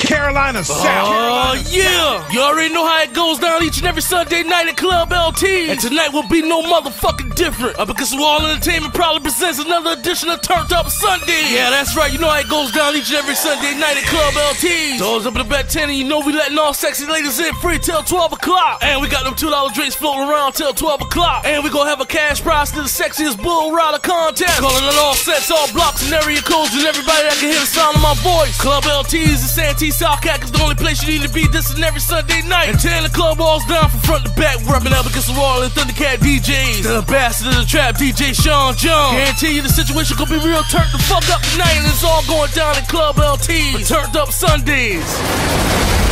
Carolina South. Oh, yeah. You already know how it goes down each and every Sunday night at Club LT. And tonight will be no motherfucking different. Because Wall Entertainment probably presents another edition of Turned Up Sunday. Yeah, that's right. You know how it goes down each and every Sunday night at Club LT. Doors up at the back 10, and you know we letting all sexy ladies in free till 12 o'clock. And we got them $2 drinks floating around till 12 o'clock. And we gonna have a cash prize to the sexiest bull rider contest. Calling on all sets, all blocks, and area codes, and everybody that can hear the sound of my voice. Club LT is in Santee, Southcat is the only place you need to be this and every Sunday night. And tearing the club walls down from front to back, rubbing up against the wall and Thundercat DJs. The ambassador of the trap, DJ Sean Jones. Guarantee you the situation gonna be real turned the fuck up tonight, and it's all going down at Club LT. Turned Up Sundays.